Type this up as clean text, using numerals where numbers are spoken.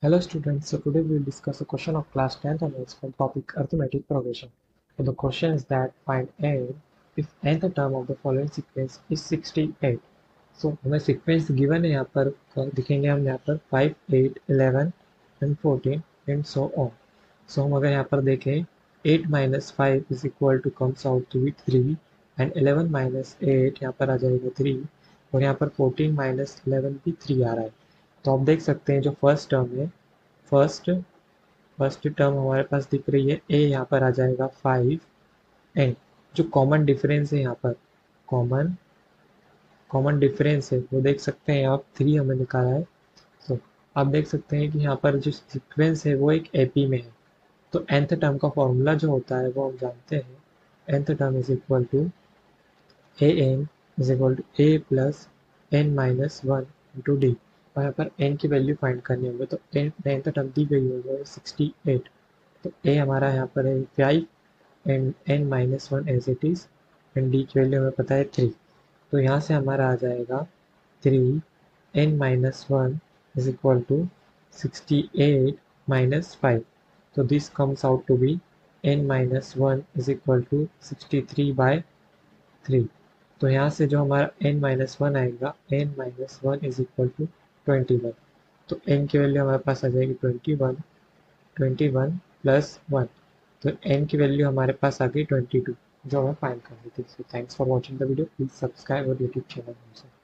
Hello students, so today we will discuss a question of class 10th and it's from topic arithmetic progression. So the question is that find n if nth term of the following sequence is 68. So हमें sequence given है यहाँ पर दिखेंगे हम यहाँ पर 5, 8, 11 and 14 and so on. So हम अगर यहाँ पर देखें 8 minus 5 is equal to comes out to be 3 and 11 minus 8 यहाँ पर आ जाएगा 3 और यहाँ पर 14 minus 11 भी 3 आ रहा है. तो आप देख सकते हैं जो फर्स्ट टर्म है फर्स्ट टर्म हमारे पास दिख रही है a यहाँ पर आ जाएगा 5n जो कॉमन डिफरेंस है यहाँ पर कॉमन डिफरेंस है वो देख सकते हैं आप 3 हमें निकाला है. तो आप देख सकते हैं कि यहाँ पर जो सीक्वेंस है वो एक AP में है. तो nth टर्म का फॉर्मूला जो होता है वो हम जानते हैं nth term is equal to an is equal to a plus n minus 1 into d. यहाँ पर n की वैल्यू फाइंड करनी होगी तो n तक दी गई होगी 68. तो a हमारा यहाँ पर है 5 and n minus 1 as it is and d की वैल्यू हमें पता है 3. तो यहाँ से हमारा आ जाएगा 3n minus 1 is equal to 68 minus 5. तो this comes out to be n minus 1 is equal to 63 by 3. तो यहाँ से जो हमारा n माइनस 1 आएगा n minus 1 is equal to 21. तो n की वैल्यू हमारे पास आ जाएगी 21 प्लस 1. तो n की वैल्यू हमारे पास आ गई 22 जो हमें फाइंड करनी थी. So thanks for watching the video. Please subscribe और यूट्यूब चैनल हमसे.